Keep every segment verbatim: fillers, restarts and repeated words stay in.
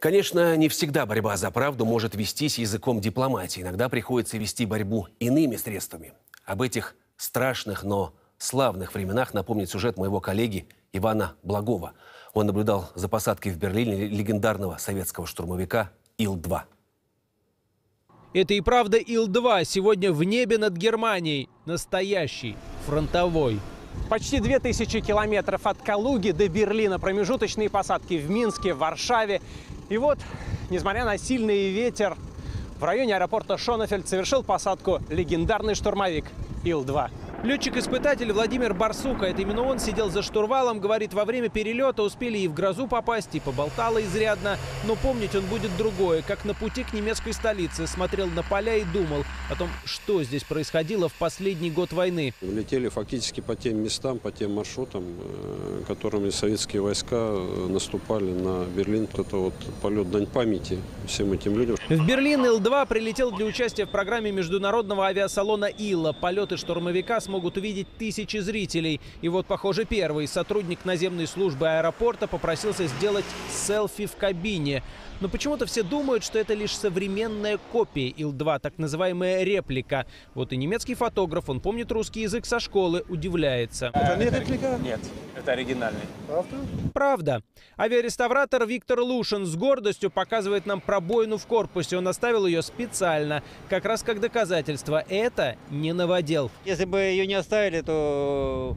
Конечно, не всегда борьба за правду может вестись языком дипломатии. Иногда приходится вести борьбу иными средствами. Об этих страшных, но славных временах напомнит сюжет моего коллеги Ивана Благова. Он наблюдал за посадкой в Берлине легендарного советского штурмовика Ил два. Это и правда Ил два сегодня в небе над Германией. Настоящий, фронтовой. Почти две тысячи километров от Калуги до Берлина. Промежуточные посадки в Минске, в Варшаве. И вот, несмотря на сильный ветер, в районе аэропорта Шонефельд совершил посадку легендарный штурмовик Ил два. Летчик-испытатель Владимир Барсуков, это именно он сидел за штурвалом, говорит, во время перелета успели и в грозу попасть, и поболтало изрядно. Но помнить он будет другое, как на пути к немецкой столице. Смотрел на поля и думал о том, что здесь происходило в последний год войны. Летели фактически по тем местам, по тем маршрутам, которыми советские войска наступали на Берлин. Это вот полет дань памяти всем этим людям. В Берлин Ил два прилетел для участия в программе международного авиасалона «Ила». Полеты штурмовика с могут увидеть тысячи зрителей. И вот, похоже, первый сотрудник наземной службы аэропорта попросился сделать селфи в кабине. Но почему-то все думают, что это лишь современная копия Ил два, так называемая реплика. Вот и немецкий фотограф, он помнит русский язык со школы, удивляется. Это не реплика? Нет, это оригинальный. Правда? Правда. Авиареставратор Виктор Лушин с гордостью показывает нам пробоину в корпусе. Он оставил ее специально, как раз как доказательство. Это не новодел. Если бы ее не оставили, то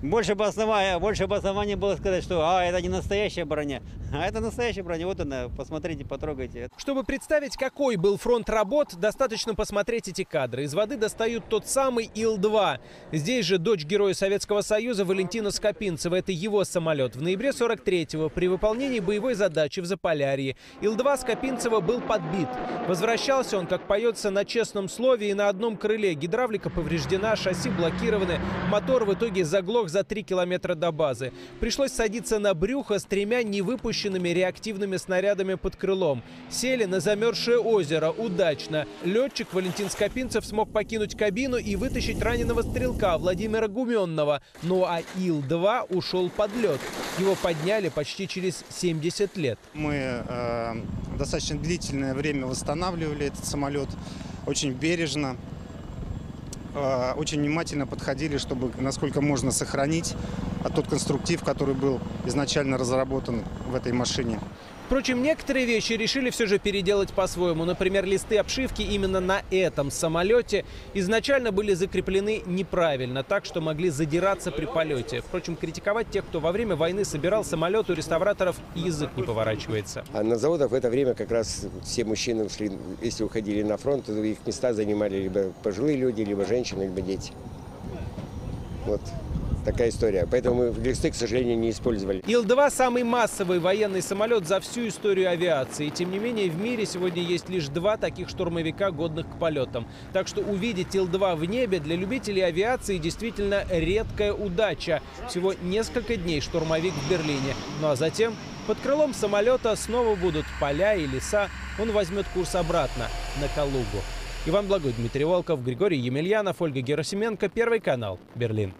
больше бы основания, больше бы основания было сказать, что а, это не настоящая броня. А это настоящая броня. Вот она, посмотрите, потрогайте. Чтобы представить, какой был фронт работ, достаточно посмотреть эти кадры. Из воды достают тот самый Ил два. Здесь же дочь героя Советского Союза Валентина Скопинцева. Это его самолет. В ноябре сорок третьего при выполнении боевой задачи в Заполярье Ил два Скопинцева был подбит. Возвращался он, как поется, на честном слове и на одном крыле. Гидравлика повреждена, шасси блокированы, мотор в итоге заглох за три километра до базы. Пришлось садиться на брюхо с тремя невыпущенными реактивными снарядами под крылом. Сели на замерзшее озеро. Удачно. Летчик Валентин Скопинцев смог покинуть кабину и вытащить раненого стрелка Владимира Гуменного. Ну а Ил два ушел под лед. Его подняли почти через семьдесят лет. Мы э, достаточно длительное время восстанавливали этот самолет. Очень бережно. Очень внимательно подходили, чтобы насколько можно сохранить тот конструктив, который был изначально разработан в этой машине. Впрочем, некоторые вещи решили все же переделать по-своему. Например, листы обшивки именно на этом самолете изначально были закреплены неправильно, так что могли задираться при полете. Впрочем, критиковать тех, кто во время войны собирал самолет, у реставраторов язык не поворачивается. А на заводах в это время как раз все мужчины ушли, если уходили на фронт, то их места занимали либо пожилые люди, либо женщины, либо дети. Вот. Такая история. Поэтому мы листы, к сожалению, не использовали. Ил два – самый массовый военный самолет за всю историю авиации. И, тем не менее, в мире сегодня есть лишь два таких штурмовика, годных к полетам. Так что увидеть Ил два в небе для любителей авиации действительно редкая удача. Всего несколько дней штурмовик в Берлине. Ну а затем под крылом самолета снова будут поля и леса. Он возьмет курс обратно, на Калугу. Иван Благодух, Дмитрий Волков, Григорий Емельянов, Ольга Герасименко. Первый канал. Берлин.